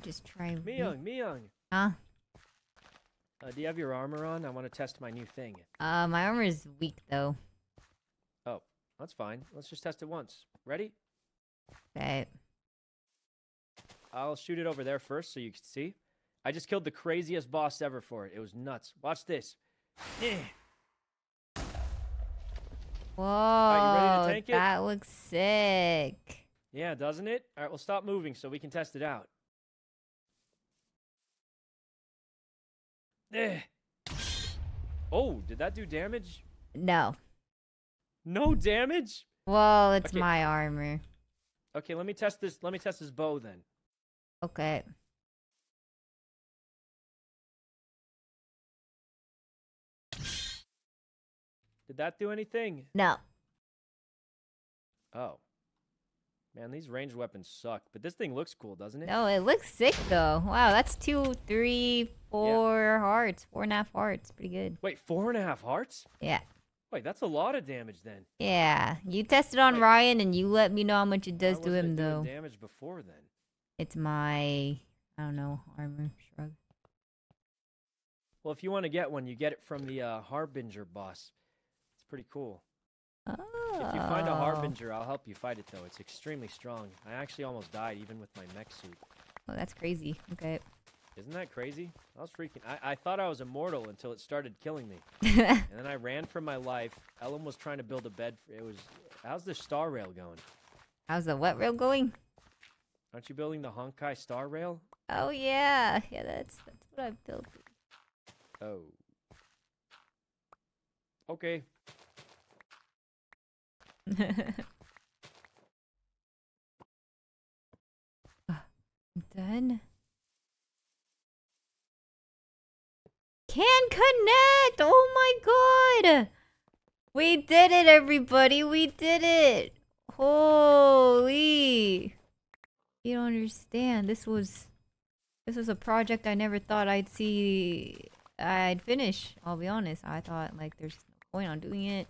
Just try. Miyoung. Huh? Do you have your armor on? I want to test my new thing. My armor is weak though. Oh, that's fine. Let's just test it once. Ready? Okay. I'll shoot it over there first so you can see. I just killed the craziest boss ever for it. It was nuts. Watch this. Whoa, right, you ready to tank it? That looks sick. Yeah, doesn't it? All right, well, stop moving so we can test it out. Oh, did that do damage? No. No damage? Well, it's okay. My armor. Okay, let me test this. Let me test this bow then. Okay. Did that do anything? No. Oh. Man, these ranged weapons suck. But this thing looks cool, doesn't it? No, it looks sick, though. Wow, that's 2, 3, 4 hearts. 4.5 hearts. Pretty good. Wait, 4.5 hearts? Yeah. Wait, that's a lot of damage, then. Yeah. You tested on Ryan, and you let me know how much it does to him, though. Damage before, then? It's my... I don't know. Armor. Shrug. Well, if you want to get one, you get it from the Harbinger boss. Pretty cool. Oh. If you find a Harbinger, I'll help you fight it, though. It's extremely strong. I actually almost died, even with my mech suit. Oh, that's crazy. Okay. Isn't that crazy? I was freaking... I thought I was immortal until it started killing me. And then I ran for my life. Ellum was trying to build a bed. For... It was... How's the Star Rail going? How's the what rail going? Aren't you building the Honkai Star Rail? Oh, yeah. Yeah, that's what I've built. Oh. Okay. Done. Can connect! Oh my god! We did it, everybody! We did it! Holy! You don't understand. This was a project I never thought I'd finish. I'll be honest. I thought like there's no point on doing it.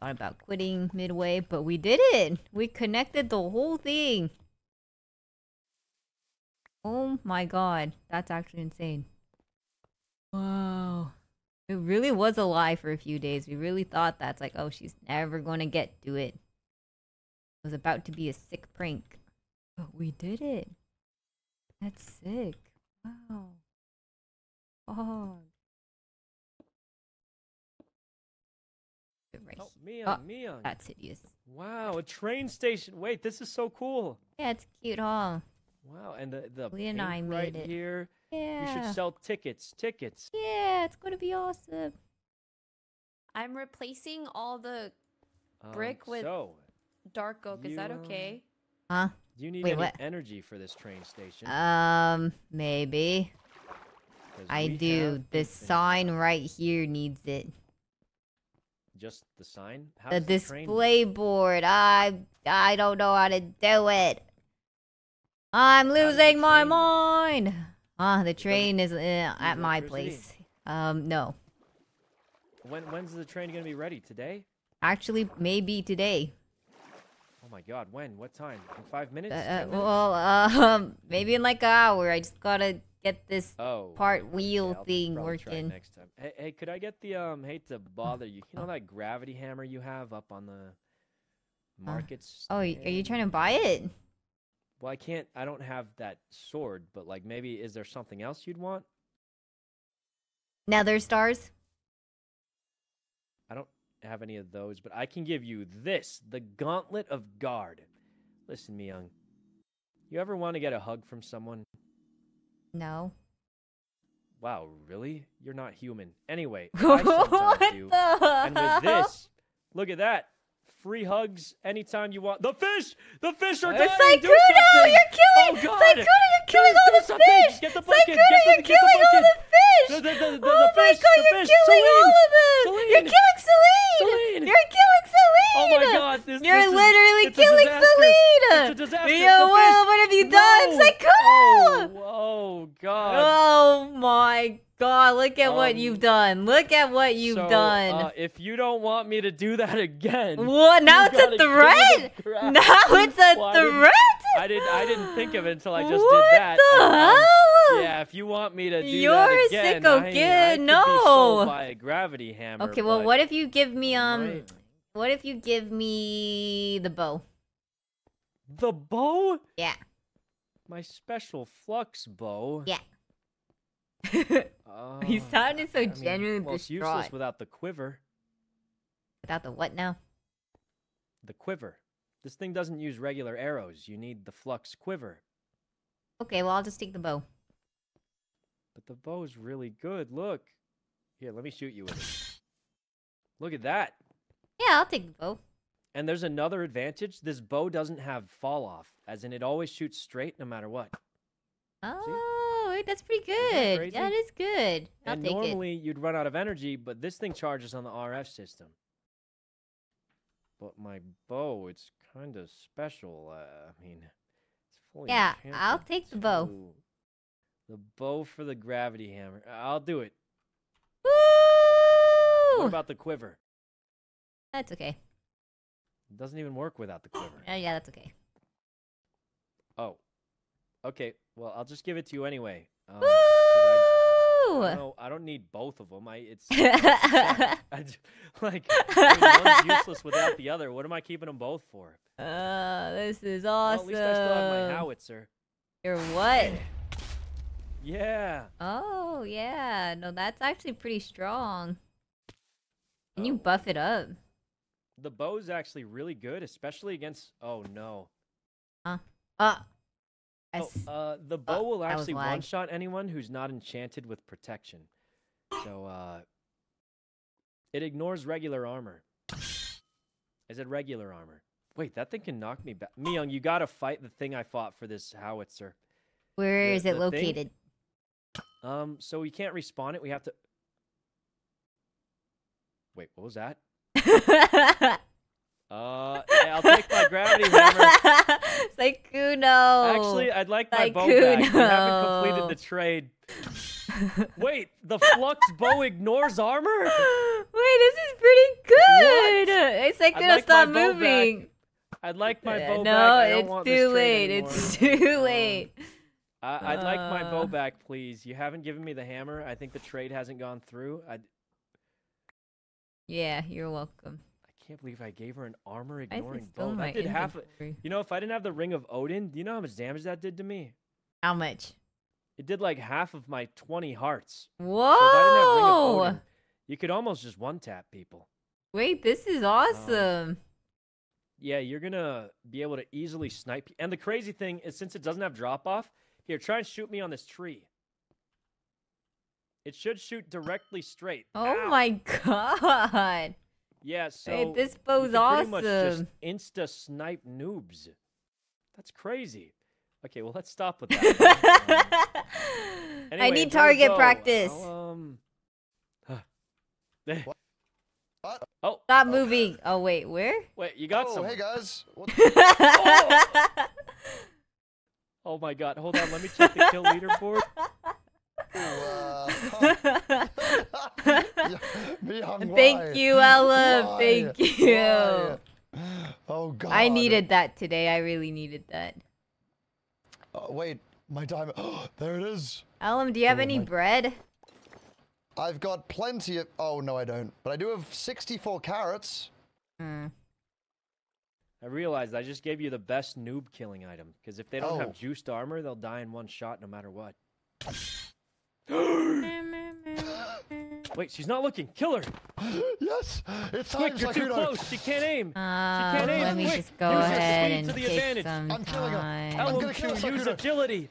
Thought about quitting midway, but we did it! We connected the whole thing! Oh my god, that's actually insane. Wow. It really was a lie for a few days. We really thought that's like, oh, she's never gonna get to it. It was about to be a sick prank. But we did it. That's sick. Wow. Oh. Right. Oh, Miyoung. That's hideous. Wow, a train station. Wait, this is so cool. Yeah, it's cute, huh? Wow, and the paint right here. Yeah. You should sell tickets. Tickets. Yeah, it's gonna be awesome. I'm replacing all the brick with dark oak. Is that okay? Huh? Do you need any energy for this train station? Maybe. I do. This sign right here needs it. Just the sign? How the display board. I don't know how to do it. I'm losing my mind. The train is at my place. No. When's the train gonna be ready? Today? Actually, maybe today. Oh my god, when? What time? In 5 minutes? Maybe in like an hour. I just gotta get this wheel thing working. Next time. Hey, could I get the hate to bother you? You know that gravity hammer you have up on the markets? Oh, are you trying to buy it? Well, I can't. I don't have that sword, but like maybe is there something else you'd want? Nether stars? I don't have any of those, but I can give you this, the Gauntlet of Guard. Listen, Miyoung. You ever want to get a hug from someone? No. Wow, really? You're not human. Anyway, I sometimes do. And with this, look at that. Free hugs anytime you want. The fish! The fish are dying! Sykkuno, you're killing! Oh, Sykkuno, you're killing all the fish! Get the bucket! Sykkuno, you're killing all the fish! Oh my god, you're killing all of them! You're killing Celine! You're killing Celine! Oh my god, this is... You're literally killing Celine! It's a disaster! Yo, what have you done? Sykkuno! Oh, god. Oh my god, look at what you've done. Look at what you've done. If you don't want me to do that again... What? Now it's a threat? Now it's a threat? I didn't think of it until I just did that. What the hell? Yeah, if you want me to do that again, you're a sicko kid. No. I could be sold by a gravity hammer. Okay, well, what if you give me what if you give me the bow? The bow? Yeah. My special flux bow. Yeah. He sounded so genuinely distraught. Well, it's useless without the quiver. Without the what now? The quiver. This thing doesn't use regular arrows. You need the flux quiver. Okay, well, I'll just take the bow. But the bow is really good. Look. Here, let me shoot you with it. Look at that. Yeah, I'll take the bow. And there's another advantage. This bow doesn't have fall off, as in it always shoots straight no matter what. Oh, see? That's pretty good. Is that is good. I'll take it. And normally you'd run out of energy, but this thing charges on the RF system. But my bow, it's kind of special. I mean, it's fully enchanted. I'll take the bow. The bow for the gravity hammer. I'll do it. Woo! What about the quiver? That's okay. It doesn't even work without the quiver. Yeah, that's okay. Oh. Okay, well, I'll just give it to you anyway. Woo! I don't need both of them. Like, one's useless without the other. What am I keeping them both for? This is awesome. Well, at least I still have my howitzer. Your what? Yeah. Oh, yeah. No, that's actually pretty strong. And you buff it up. The bow's actually really good, especially against... Oh, no. The bow will actually one-shot anyone who's not enchanted with protection. So, it ignores regular armor. Is it regular armor? Wait, that thing can knock me back. Miyoung, you gotta fight the thing I fought for this howitzer. Where is it located? Thing. So we can't respawn it. We have to... Wait, what was that? Yeah, I'll take my gravity hammer. Sykkuno. Actually, I'd like my bow back. We haven't completed the trade. Wait, the flux bow ignores armor? Wait, this is pretty good. It's Sykkuno, stop moving. I'd like my bow back. No, it's too late. It's too late. I'd like my bow back, please. You haven't given me the hammer. I think the trade hasn't gone through. Yeah, you're welcome. I can't believe I gave her an armor ignoring bow. I did half. You know, if I didn't have the Ring of Odin, do you know how much damage that did to me? How much? It did like half of my 20 hearts. Whoa! So if I didn't have Ring of Odin, you could almost just one-tap people. Wait, this is awesome. Yeah, you're gonna be able to easily snipe. And the crazy thing is, since it doesn't have drop-off, here, try and shoot me on this tree. It should shoot directly straight. Oh my god! Yeah, so wait, this bow's awesome. Pretty much just insta snipe noobs. That's crazy. Okay, well let's stop with that. Anyway, I need target practice. What? Oh, stop moving. Oh wait, where? Wait, you got some. Hey guys. Oh my god! Hold on, let me check the kill leaderboard. Thank you, Ella. Thank you. Oh god. I needed that today. I really needed that. Wait, my diamond. Oh, there it is. Ellum, do you have any bread? I've got plenty of. Oh no, I don't. But I do have 64 carrots. I realized I just gave you the best noob killing item because if they don't have juiced armor, they'll die in one shot no matter what. Wait, she's not looking. Kill her. Yes, it's quick. You're too close. She can't aim. She can't aim. Let me just go ahead and take some time. I'm killing her. I'm gonna kill her. Use agility.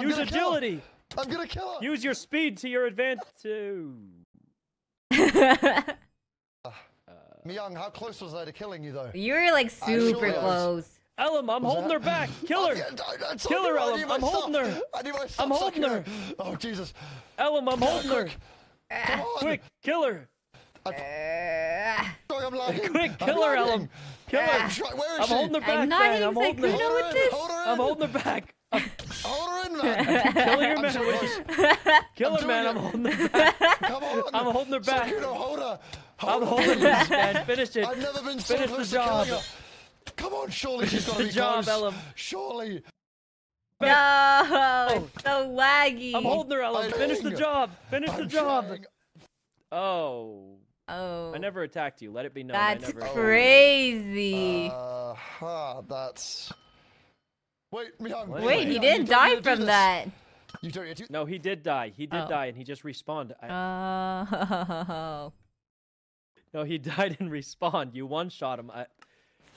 Use agility. I'm gonna kill her. Use your speed to your advantage. Miyoung, how close was I to killing you though? You were like super close. Ellum, I'm holding her back. Kill her. Kill her, Ellum. I'm holding her. I'm holding her. Oh, Jesus. Ellum, I'm holding her. Quick, kill her. I'm lying. Quick, kill her, Ellum. Kill her. I'm holding her back, man. I'm holding her. I'm holding her back. Hold her in, man. Kill her, man. Kill her, man. I'm holding her back. Come on. I'm holding her back. I'm holding her back, man. Finish it. I've never been so close to killing her. Come on, surely she's got to be job, close. Ellum. Surely. No, it's so laggy. I'm holding her, Ellum. Finish the job. Finish the job. Trying. Oh. Oh. I never attacked you. Let it be known. That's crazy. That's. Wait, Miyoung. Wait, he didn't die from that. You don't, no, he did die. He did die, and he just respawned. Oh. No, he died and respawned. You one-shot him.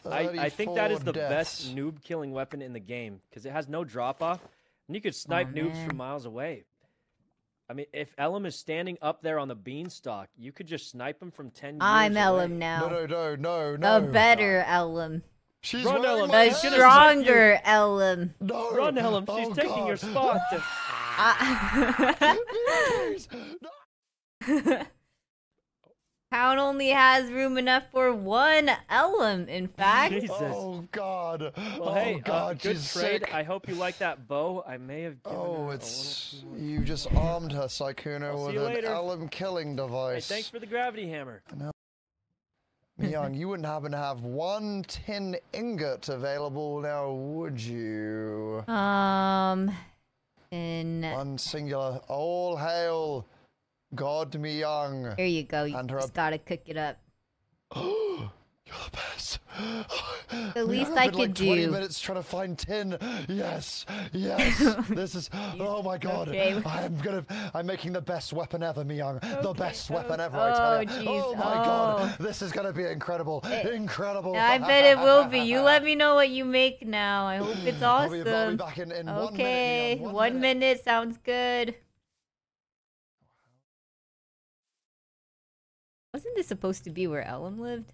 I think that is the best noob killing weapon in the game because it has no drop-off, and you could snipe noobs from miles away. I mean, if Ellum is standing up there on the beanstalk, you could just snipe him from 10 meters away. I'm Ellum now. No, no, no, no. A better Ellum. She's Run, Ellum. A stronger Ellum. No. Run, Ellum. She's taking your spot. Town only has room enough for one Ellum, in fact. Jesus. Oh, God. Well, hey, God, good trade. Sick. I hope you like that bow. I may have given her it's... A you just armed her, Sykkuno, with an Ellum killing device. Hey, thanks for the gravity hammer. Miyoung, you wouldn't happen to have one tin ingot available now, would you? In... One singular. All hail. God, Miyoung. Here you go. You just gotta cook it up. Oh, you're the best. The least I could do. 20 minutes trying to find tin. Yes, yes. This is. Oh my God. Okay. I'm making the best weapon ever, Miyoung. Okay. The best weapon ever. I tell you. Oh my God. This is gonna be incredible. Incredible. I bet it will be. You let me know what you make now. I hope it's awesome. I'll be back in 1 minute, Miyoung. One minute sounds good. Wasn't this supposed to be where Ellum lived?